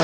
It's